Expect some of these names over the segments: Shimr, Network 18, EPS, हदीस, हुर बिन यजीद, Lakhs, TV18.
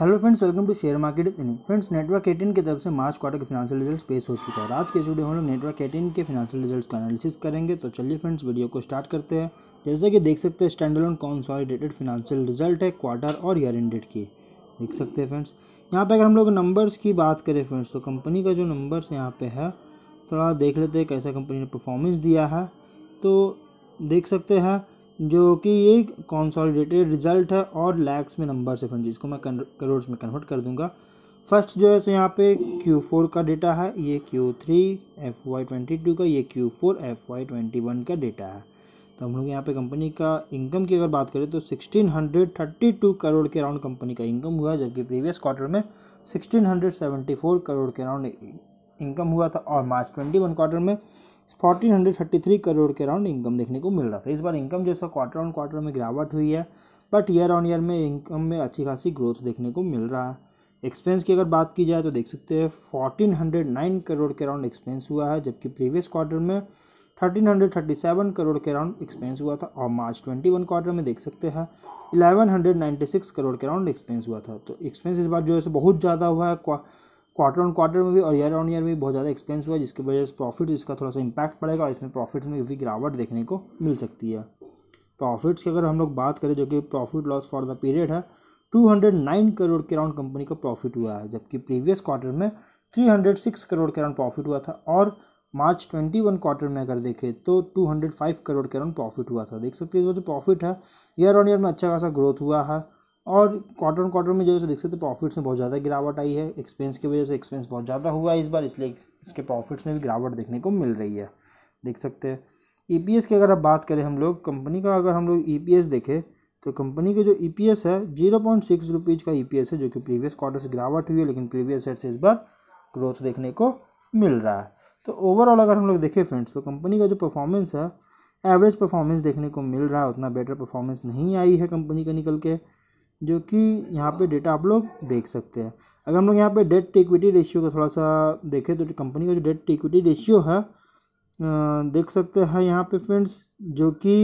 Hello friends, welcome to share market in. Friends, network 18 की तरफ से मार्च क्वार्टर के फाइनेंशियल रिजल्ट्स पेश हो चुका है। आज के वीडियो हम लोग नेटवर्क 18 के फाइनेंशियल रिजल्ट्स का एनालिसिस करेंगे। तो चलिए फ्रेंड्स, वीडियो को स्टार्ट करते हैं। जैसे कि देख सकते हैं, स्टैंडअलोन कंसोलिडेटेड फाइनेंशियल रिजल्ट है क्वार्टर और ईयर एंडेड की। देख सकते हैं फ्रेंड्स, यहाँ पर अगर हम लोग नंबर्स की बात करें फ्रेंड्स, तो कंपनी का जो नंबर्स यहाँ पर है, थोड़ा देख लेते हैं कैसा कंपनी ने परफॉर्मेंस दिया है। तो देख सकते हैं जो कि ये कंसोलिडेटेड रिजल्ट है और लैक्स में नंबर से फ्रेंड्स, जिसको मैं करोड़ में कन्वर्ट कर दूंगा। फर्स्ट जो है सो यहाँ पे Q4 का डेटा है, ये Q3 FY22 का, ये Q4 FY21 का डेटा है। तो हम लोग यहाँ पे कंपनी का इनकम की अगर बात करें तो 1632 करोड़ के अराउंड कंपनी का इनकम हुआ, जबकि प्रीवियस क्वार्टर में 1674 करोड़ के अराउंड इनकम हुआ था और मार्च 2021 क्वार्टर में 1433 करोड़ के अराउंड इनकम देखने को मिल रहा था। इस बार इनकम जो है क्वार्टर ऑन क्वार्टर में गिरावट हुई है, बट ईयर ऑन ईयर में इनकम में अच्छी खासी ग्रोथ देखने को मिल रहा है। एक्सपेंस की अगर बात की जाए तो देख सकते हैं 1409 करोड़ के अराउंड एक्सपेंस हुआ है, जबकि प्रीवियस क्वार्टर में 1337 करोड़ के अराउंड एक्सपेंस हुआ था और मार्च 2021 क्वार्टर में देख सकते हैं 1196 करोड़ के अराउंड एक्सपेंस हुआ था। तो एक्सपेंस इस बार जो है बहुत ज़्यादा हुआ है, क्वार्टर ऑन क्वार्टर में भी और ईयर ऑन ईयर में भी बहुत ज़्यादा एक्सपेंस हुआ, जिसकी वजह से प्रॉफिट इसका थोड़ा सा इम्पैक्ट पड़ेगा और इसमें प्रॉफिट्स में भी गिरावट देखने को मिल सकती है। प्रॉफिट्स की अगर हम लोग बात करें, जो कि profit loss for the period है, 209 करोड़ के अराउंड कंपनी का प्रॉफिट हुआ है, जबकि प्रीवियस क्वार्टर में 306 करोड़ के अराउंड प्रॉफिट हुआ था और मार्च 2021 क्वार्टर में अगर देखें तो 205 करोड़ के अराउंड प्रॉफिट हुआ था। देख सकते हैं इसमें जो प्रॉफिट है ईयर ऑन ईयर में अच्छा खासा ग्रोथ हुआ है और क्वार्टर ऑन क्वार्टर में जो है देख सकते हैं प्रॉफिट्स में बहुत ज़्यादा गिरावट आई है। एक्सपेंस की वजह से एक्सपेंस बहुत ज़्यादा हुआ है इस बार, इसलिए इसके प्रॉफिट्स में भी गिरावट देखने को मिल रही है। देख सकते हैं EPS की अगर आप बात करें हम लोग कंपनी का, अगर हम लोग EPS देखें तो कंपनी के जो EPS है 0.6 रुपीज़ का EPS है, जो कि प्रीवियस क्वार्टर से गिरावट हुई है, लेकिन प्रीवियस ईयर से इस बार ग्रोथ देखने को मिल रहा है। तो ओवरऑल अगर हम लोग देखें फ्रेंड्स, तो कंपनी का जो परफॉर्मेंस है एवरेज परफॉर्मेंस देखने को मिल रहा है, उतना बेटर परफॉर्मेंस नहीं आई है कंपनी का निकल के, जो कि यहाँ पे डेटा आप लोग देख सकते हैं। अगर हम लोग यहाँ पे डेट टू इक्विटी रेशियो का थोड़ा सा देखें तो कंपनी का जो डेट टू इक्विटी रेशियो है देख सकते हैं यहाँ पे फ्रेंड्स, जो कि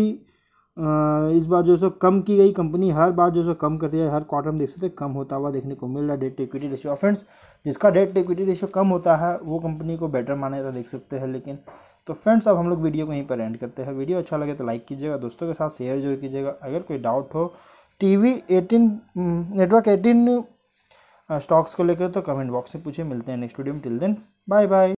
इस बार जो सो कम की गई। कंपनी हर बार जो सो कम करती है, हर क्वार्टर में देख सकते हैं कम होता हुआ देखने को मिल रहा है डेट टू इक्विटी रेशियो। और फ्रेंड्स, जिसका डेट टू इक्विटी रेशियो कम होता है वो कंपनी को बेटर माना जाता देख सकते हैं। लेकिन तो फ्रेंड्स, अब हम लोग वीडियो को यहीं पर एंड करते हैं। वीडियो अच्छा लगे तो लाइक कीजिएगा, दोस्तों के साथ शेयर जरूर कीजिएगा। अगर कोई डाउट हो TV18 नेटवर्क 18 स्टॉक्स को लेकर तो कमेंट बॉक्स से पूछे। मिलते हैं नेक्स्ट वीडियो में, टिल देन बाय बाय।